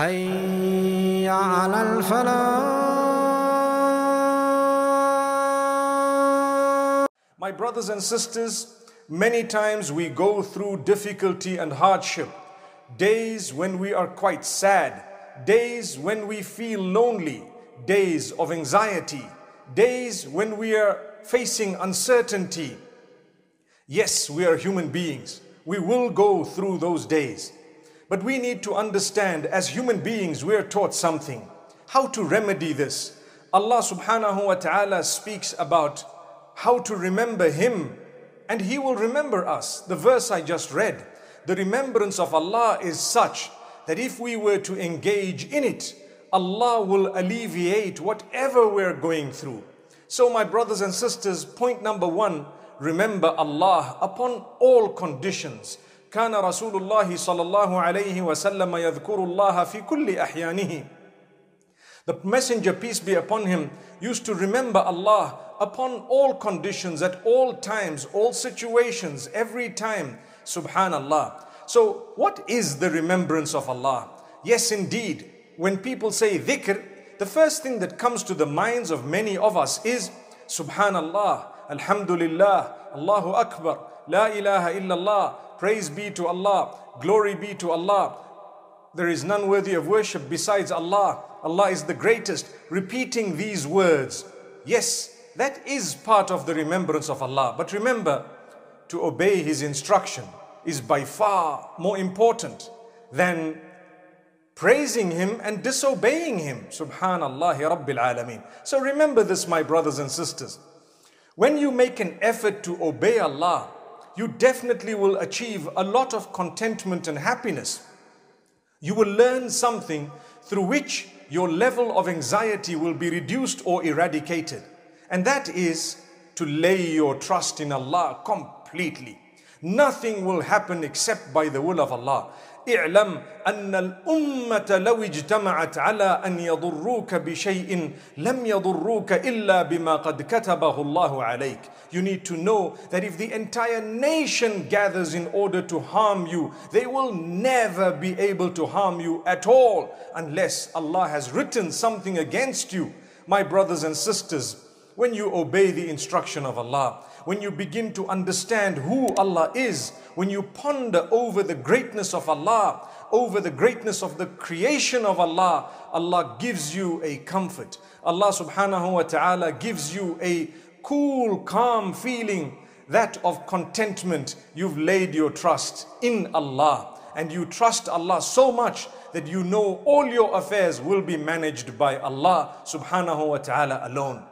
حي على الفلاح. My brothers and sisters, many times we go through difficulty and hardship, days when we are quite sad, days when we feel lonely, days of anxiety, days when we are facing uncertainty. Yes, we are human beings. We will go through those days. But we need to understand, as human beings, we are taught something. How to remedy this? Allah subhanahu wa ta'ala speaks about how to remember Him, and He will remember us. The verse I just read, the remembrance of Allah is such that if we were to engage in it, Allah will alleviate whatever we're going through. So my brothers and sisters, point number one, remember Allah upon all conditions. كان رسول الله صلى الله عليه وسلم يذكر الله في كل أحيانه. The messenger, peace be upon him, used to remember Allah upon all conditions, at all times, all situations, every time. Subhanallah. So what is the remembrance of Allah? Yes, indeed. When people say dhikr, the first thing that comes to the minds of many of us is Subhanallah, Alhamdulillah, Allahu Akbar, La ilaha illallah, praise be to Allah, glory be to Allah. There is none worthy of worship besides Allah. Allah is the greatest. Repeating these words. Yes, that is part of the remembrance of Allah. But remember, to obey His instruction is by far more important than praising Him and disobeying Him. Subhanallahi Rabbil Alameen. So remember this, my brothers and sisters. When you make an effort to obey Allah, you definitely will achieve a lot of contentment and happiness. You will learn something through which your level of anxiety will be reduced or eradicated. And that is to lay your trust in Allah completely. Nothing will happen except by the will of Allah. اعلم أن الأمة لو اجتمعت على أن يضروك بشيء لم يضروك إلا بما قد كتبه الله عليك. You need to know that if the entire nation gathers in order to harm you, they will never be able to harm you at all unless Allah has written something against you. My brothers and sisters, when you obey the instruction of Allah, when you begin to understand who Allah is, when you ponder over the greatness of Allah, over the greatness of the creation of Allah, Allah gives you a comfort. Allah subhanahu wa ta'ala gives you a cool, calm feeling, that of contentment. You've laid your trust in Allah, and you trust Allah so much that you know all your affairs will be managed by Allah subhanahu wa ta'ala alone.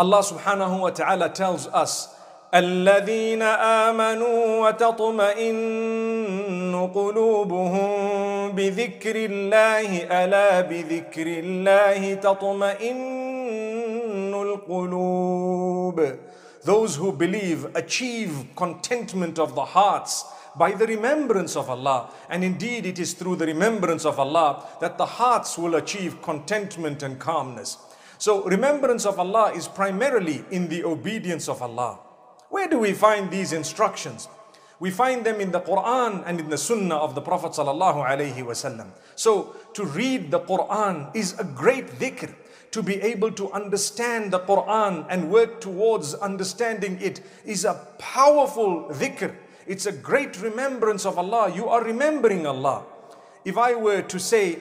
Allah subhanahu wa ta'ala tells us, الَّذِينَ آمَنُوا وَتَطْمَئِنُّ قُلُوبُهُمْ بِذِكْرِ اللَّهِ أَلَا بِذِكْرِ اللَّهِ تَطْمَئِنُّ الْقُلُوبُ. Those who believe achieve contentment of the hearts by the remembrance of Allah. And indeed it is through the remembrance of Allah that the hearts will achieve contentment and calmness. So remembrance of Allah is primarily in the obedience of Allah. Where do we find these instructions? We find them in the Quran and in the Sunnah of the Prophet ﷺ. So to read the Quran is a great dhikr. To be able to understand the Quran and work towards understanding it is a powerful dhikr. It's a great remembrance of Allah. You are remembering Allah. If I were to say,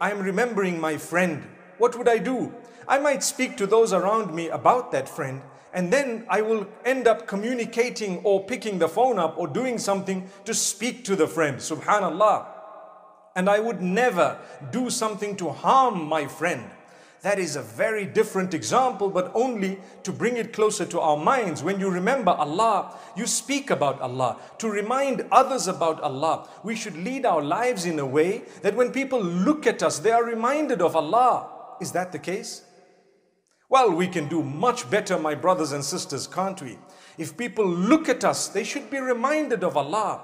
I am remembering my friend, what would I do? I might speak to those around me about that friend, and then I will end up communicating or picking the phone up or doing something to speak to the friend. Subhanallah. And I would never do something to harm my friend. That is a very different example, but only to bring it closer to our minds. When you remember Allah, you speak about Allah. To remind others about Allah, we should lead our lives in a way that when people look at us, they are reminded of Allah. Is that the case? Well, we can do much better, my brothers and sisters, can't we? If people look at us, they should be reminded of Allah.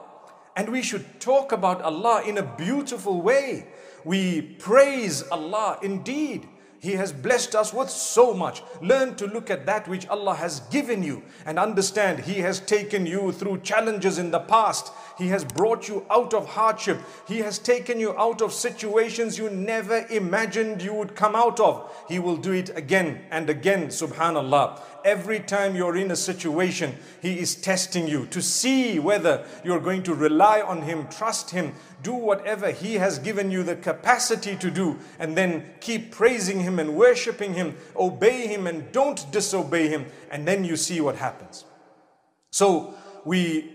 And we should talk about Allah in a beautiful way. We praise Allah indeed. He has blessed us with so much. Learn to look at that which Allah has given you and understand He has taken you through challenges in the past. He has brought you out of hardship. He has taken you out of situations you never imagined you would come out of. He will do it again and again, subhanallah. Every time you're in a situation, He is testing you to see whether you're going to rely on Him, trust Him, do whatever He has given you the capacity to do, and then keep praising Him and worshipping Him, obey Him and don't disobey Him, and then you see what happens. So we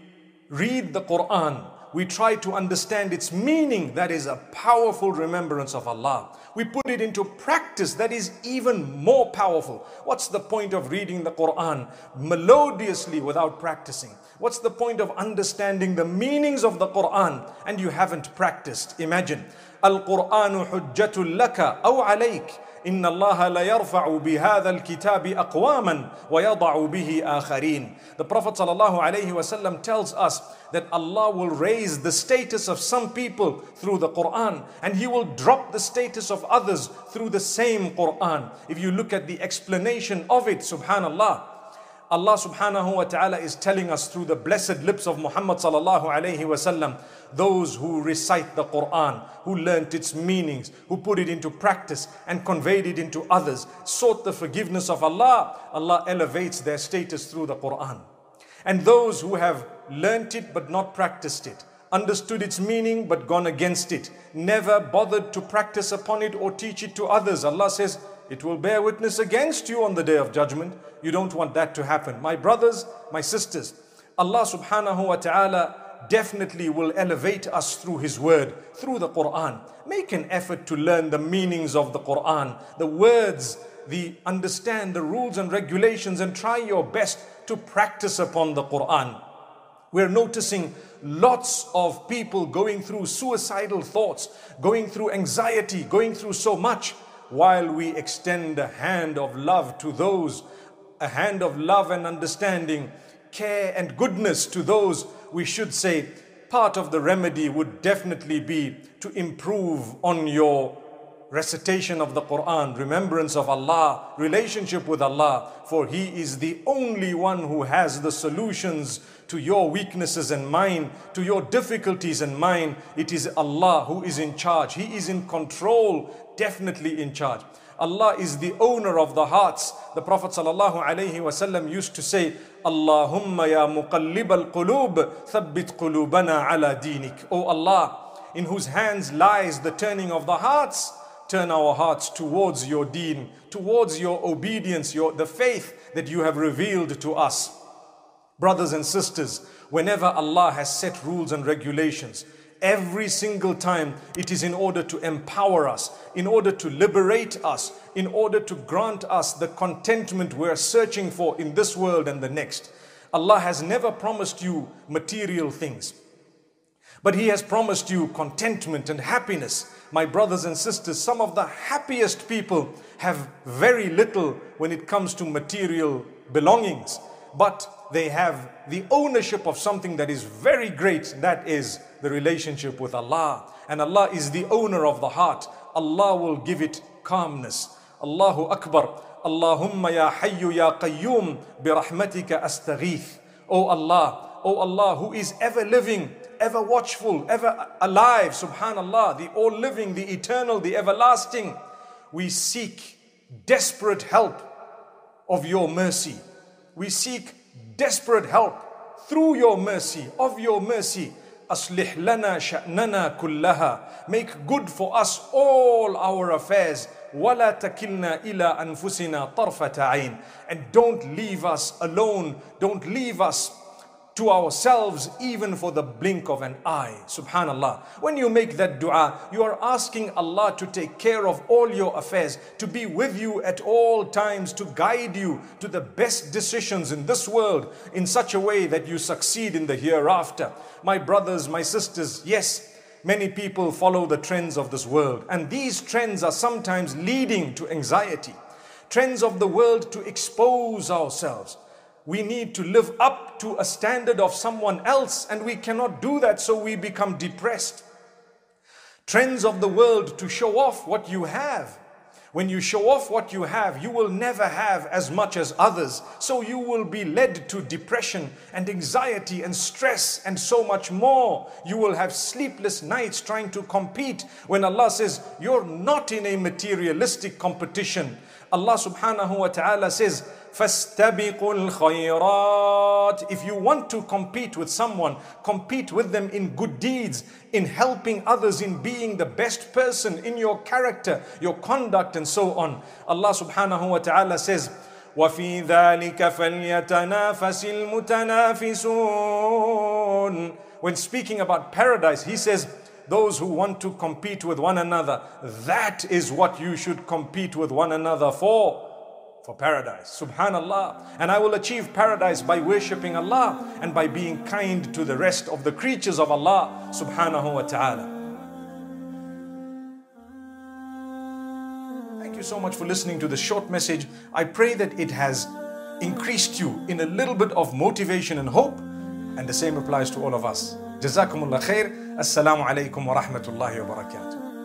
read the Quran, we try to understand its meaning. That is a powerful remembrance of Allah. We put it into practice. That is even more powerful. What's the point of reading the Quran melodiously without practicing? What's the point of understanding the meanings of the Quran and you haven't practiced? Imagine. Al-Qur'anu hujjatul laka aw alayk. إن الله لا يرفع بهذا الكتاب أقواما ويضع به آخرين. The Prophet ﷺ tells us that Allah will raise the status of some people through the Quran, and He will drop the status of others through the same Quran. If you look at the explanation of it, subhanallah, Allah subhanahu wa ta'ala is telling us through the blessed lips of Muhammad sallallahu alayhi wa sallam, those who recite the Quran, who learnt its meanings, who put it into practice and conveyed it into others, sought the forgiveness of Allah, Allah elevates their status through the Quran. And those who have learnt it but not practiced it, understood its meaning but gone against it, never bothered to practice upon it or teach it to others, Allah says, it will bear witness against you on the Day of Judgment. You don't want that to happen. My brothers, my sisters, Allah subhanahu wa ta'ala definitely will elevate us through His word, through the Quran. Make an effort to learn the meanings of the Quran, the words, understand the rules and regulations, and try your best to practice upon the Quran. We're noticing lots of people going through suicidal thoughts, going through anxiety, going through so much, while we extend a hand of love to those, a hand of love and understanding, care and goodness to those, we should say part of the remedy would definitely be to improve on your recitation of the Quran, remembrance of Allah, relationship with Allah, for He is the only one who has the solutions to your weaknesses and mine, to your difficulties and mine. It is Allah who is in charge. He is in control, definitely in charge. Allah is the owner of the hearts. The Prophet ﷺ used to say, Allahumma ya muqallib al-qulub, thabbit qulubana ala dinik. O Allah, in whose hands lies the turning of the hearts, turn our hearts towards your deen, towards your obedience, the faith that you have revealed to us. Brothers and sisters, whenever Allah has set rules and regulations, every single time it is in order to empower us, in order to liberate us, in order to grant us the contentment we're searching for in this world and the next. Allah has never promised you material things, but He has promised you contentment and happiness. My brothers and sisters, some of the happiest people have very little when it comes to material belongings, but they have the ownership of something that is very great. That is the relationship with Allah. And Allah is the owner of the heart. Allah will give it calmness. Allahu Akbar. Allahumma ya hayyu ya qayyum bi rahmatika astaghith. O Allah, who is ever living, ever watchful, ever alive, subhanallah, the all living, the eternal, the everlasting. We seek desperate help of your mercy. We seek desperate help through your mercy, of your mercy. Aslih lana sha'nana kullaha. Make good for us all our affairs. Wala takilna ila anfusina tarfata ayn. And don't leave us alone. Don't leave us to ourselves even for the blink of an eye. Subhanallah. When you make that dua, you are asking Allah to take care of all your affairs, to be with you at all times, to guide you to the best decisions in this world in such a way that you succeed in the hereafter. My brothers, my sisters, yes, many people follow the trends of this world, and these trends are sometimes leading to anxiety. Trends of the world to expose ourselves. We need to live up to a standard of someone else, and we cannot do that, so we become depressed. Trends of the world to show off what you have. When you show off what you have, you will never have as much as others. So you will be led to depression and anxiety and stress and so much more. You will have sleepless nights trying to compete, when Allah says, you're not in a materialistic competition. Allah subhanahu wa ta'ala says, فَاسْتَبِقُوا الْخَيْرَاتِ. If you want to compete with someone, compete with them in good deeds, in helping others, in being the best person, in your character, your conduct, and so on. Allah subhanahu wa ta'ala says, وَفِي ذَلِكَ فَلْيَتَنَافَسِ الْمُتَنَافِسُونَ. When speaking about paradise, he says, those who want to compete with one another, that is what you should compete with one another for paradise. Subhanallah. And I will achieve paradise by worshipping Allah and by being kind to the rest of the creatures of Allah subhanahu wa ta'ala. Thank you so much for listening to this short message. I pray that it has increased you in a little bit of motivation and hope, and the same applies to all of us. Jazakumullah khair. Assalamu alaikum wa rahmatullahi wa barakatuh.